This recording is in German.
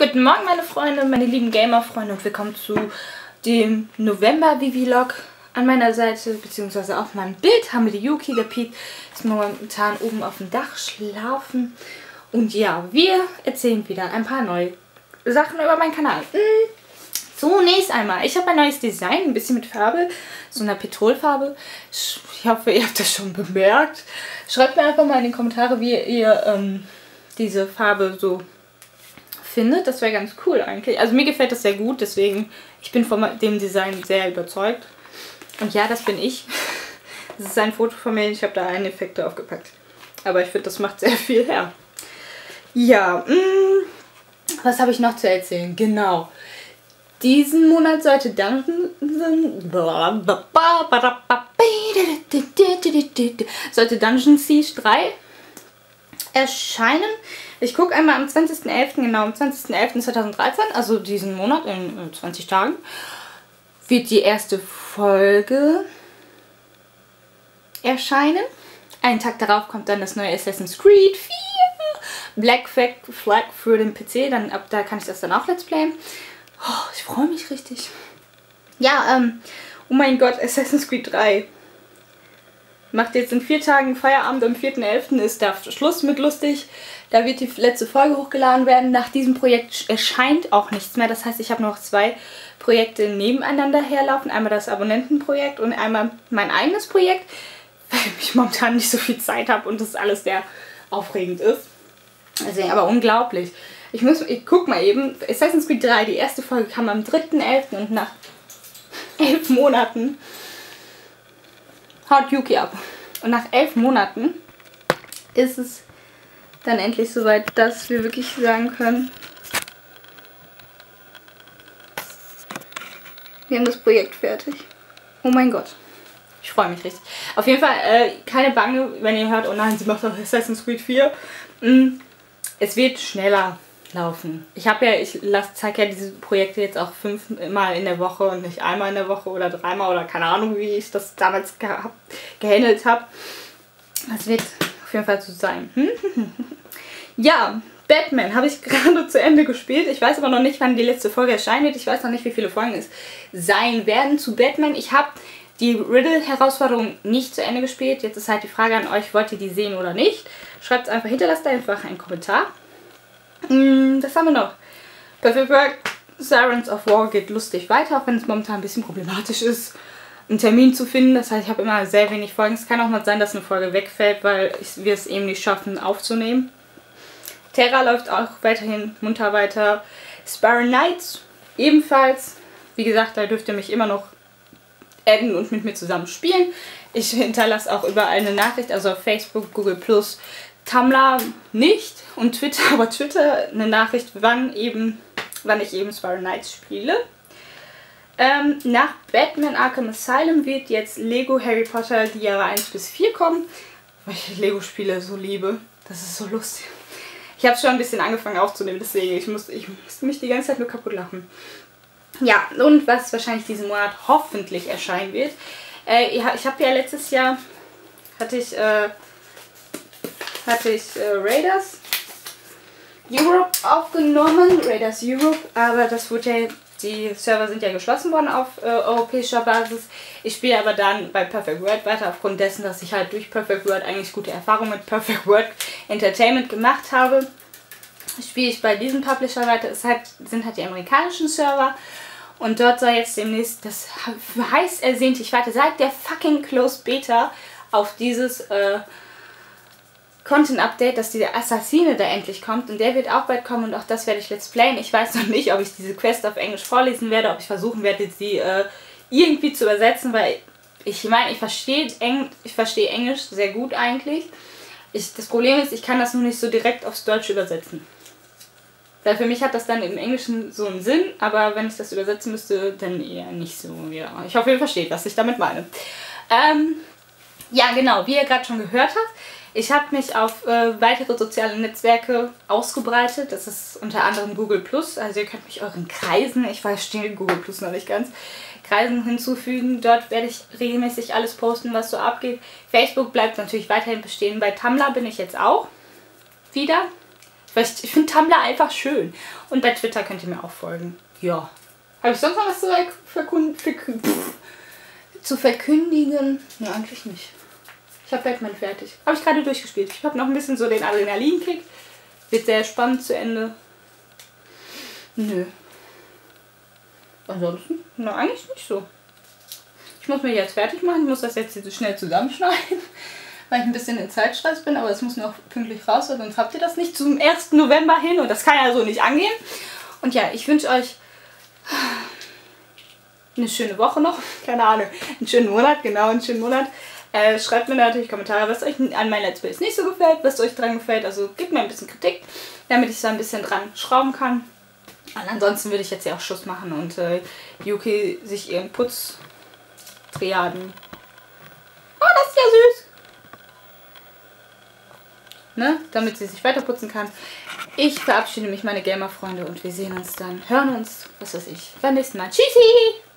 Guten Morgen meine Freunde, meine lieben Gamer-Freunde und willkommen zu dem November-VVLOG. An meiner Seite, beziehungsweise auf meinem Bild, haben wir die Yuuki. Der Piet ist momentan oben auf dem Dach schlafen. Und ja, wir erzählen wieder ein paar neue Sachen über meinen Kanal. Zunächst einmal, ich habe ein neues Design, ein bisschen mit Farbe, so einer Petrolfarbe. Ich hoffe, ihr habt das schon bemerkt. Schreibt mir einfach mal in die Kommentare, wie ihr diese Farbe so findet. Das wäre ganz cool eigentlich. Also mir gefällt das sehr gut, deswegen, ich bin von dem Design sehr überzeugt. Und ja, das bin ich. Das ist ein Foto von mir, ich habe da einen Effekt draufgepackt. Aber ich finde, das macht sehr viel her. Ja, was habe ich noch zu erzählen? Genau. Diesen Monat sollte Dungeon Siege III erscheinen. Ich gucke einmal am 20.11., genau, am 20.11.2013, also diesen Monat in 20 Tagen, wird die erste Folge erscheinen. Einen Tag darauf kommt dann das neue Assassin's Creed 4, Black Flag für den PC, dann ab da kann ich das dann auch let's playen. Oh, ich freue mich richtig. Ja, oh mein Gott, Assassin's Creed 3 macht jetzt in 4 Tagen Feierabend. Am 4.11. ist da Schluss mit lustig. Da wird die letzte Folge hochgeladen werden. Nach diesem Projekt erscheint auch nichts mehr. Das heißt, ich habe noch 2 Projekte nebeneinander herlaufen. Einmal das Abonnentenprojekt und einmal mein eigenes Projekt, weil ich momentan nicht so viel Zeit habe und das alles sehr aufregend ist. Also, aber unglaublich. Ich guck mal eben, Assassin's Creed 3, die erste Folge kam am 3.11. und nach 11 Monaten haut Yuuki ab. Und nach 11 Monaten ist es dann endlich soweit, dass wir wirklich sagen können, wir haben das Projekt fertig. Oh mein Gott. Ich freue mich richtig. Auf jeden Fall, keine Bange, wenn ihr hört, oh nein, sie macht doch Assassin's Creed 4. Es wird schneller laufen. Ich zeige ja diese Projekte jetzt auch 5-mal in der Woche und nicht einmal in der Woche oder 3-mal oder keine Ahnung, wie ich das damals gehandelt habe. Das wird auf jeden Fall so sein. Ja, Batman habe ich gerade zu Ende gespielt. Ich weiß aber noch nicht, wann die letzte Folge erscheinen wird. Ich weiß noch nicht, wie viele Folgen es sein werden zu Batman. Ich habe die Riddle-Herausforderung nicht zu Ende gespielt. Jetzt ist halt die Frage an euch, wollt ihr die sehen oder nicht? Schreibt es einfach, hinterlasst einfach einen Kommentar. Das haben wir noch. Perfect World, Sirens of War geht lustig weiter, auch wenn es momentan ein bisschen problematisch ist, einen Termin zu finden. Das heißt, ich habe immer sehr wenig Folgen. Es kann auch mal sein, dass eine Folge wegfällt, weil wir es eben nicht schaffen aufzunehmen. Terra läuft auch weiterhin munter weiter. Spiral Knights ebenfalls. Wie gesagt, da dürft ihr mich immer noch adden und mit mir zusammen spielen. Ich hinterlasse auch überall eine Nachricht, also auf Facebook, Google+, Tumblr nicht und Twitter, aber Twitter eine Nachricht, wann ich eben Spiral Knights spiele. Nach Batman Arkham Asylum wird jetzt Lego Harry Potter die Jahre 1 bis 4 kommen, weil ich Lego-Spiele so liebe. Das ist so lustig. Ich habe schon ein bisschen angefangen aufzunehmen, deswegen ich musste mich die ganze Zeit nur kaputt lachen. Ja, und was wahrscheinlich diesen Monat hoffentlich erscheinen wird. Ich habe ja letztes Jahr, hatte ich Raiders Europe aufgenommen, Raiders Europe, aber das wurde ja, die Server sind ja geschlossen worden auf europäischer Basis. Ich spiele aber dann bei Perfect World weiter, aufgrund dessen, dass ich halt durch Perfect World eigentlich gute Erfahrungen mit Perfect World Entertainment gemacht habe. Spiele ich bei diesem Publisher weiter, sind halt die amerikanischen Server und dort soll jetzt demnächst das heiß ersehnte, ich warte seit der fucking Closed Beta auf dieses Content-Update, dass diese Assassine da endlich kommt und der wird auch bald kommen und auch das werde ich let's playen. Ich weiß noch nicht, ob ich diese Quest auf Englisch vorlesen werde, ob ich versuchen werde, sie irgendwie zu übersetzen, weil ich meine, ich verstehe Englisch sehr gut eigentlich. Das Problem ist, ich kann das nur nicht so direkt aufs Deutsche übersetzen. Weil für mich hat das dann im Englischen so einen Sinn, aber wenn ich das übersetzen müsste, dann eher nicht so. Ja. Ich hoffe, ihr versteht, was ich damit meine. Ja, genau, wie ihr gerade schon gehört habt, ich habe mich auf weitere soziale Netzwerke ausgebreitet. Das ist unter anderem Google+. Also ihr könnt mich euren Kreisen, ich verstehe Google+ noch nicht ganz, Kreisen hinzufügen. Dort werde ich regelmäßig alles posten, was so abgeht. Facebook bleibt natürlich weiterhin bestehen. Bei Tumblr bin ich jetzt auch wieder. Ich Weil ich finde Tumblr einfach schön. Und bei Twitter könnt ihr mir auch folgen. Ja. Habe ich sonst noch was zu verkündigen? Ne, eigentlich nicht. Ich habe Batman fertig. Habe ich gerade durchgespielt. Ich habe noch ein bisschen so den Adrenalinkick. Wird sehr spannend zu Ende. Nö. Ansonsten? Na, eigentlich nicht so. Ich muss mich jetzt fertig machen. Ich muss das jetzt hier schnell zusammenschneiden, weil ich ein bisschen in Zeitstress bin. Aber es muss noch pünktlich raus, sonst habt ihr das nicht zum 1. November hin. Und das kann ja so nicht angehen. Und ja, ich wünsche euch eine schöne Woche noch. Keine Ahnung. Einen schönen Monat, genau, einen schönen Monat. Schreibt mir natürlich Kommentare, was euch an meinen Let's Plays nicht so gefällt, was euch dran gefällt. Also gebt mir ein bisschen Kritik, damit ich da ein bisschen dran schrauben kann. Und ansonsten würde ich jetzt ja auch Schluss machen und Yuuki sich ihren Putz Triaden. Oh, das ist ja süß! Ne? Damit sie sich weiter putzen kann. Ich verabschiede mich, meine Gamer-Freunde, und wir sehen uns dann, hören uns, was weiß ich, beim nächsten Mal. Tschüssi!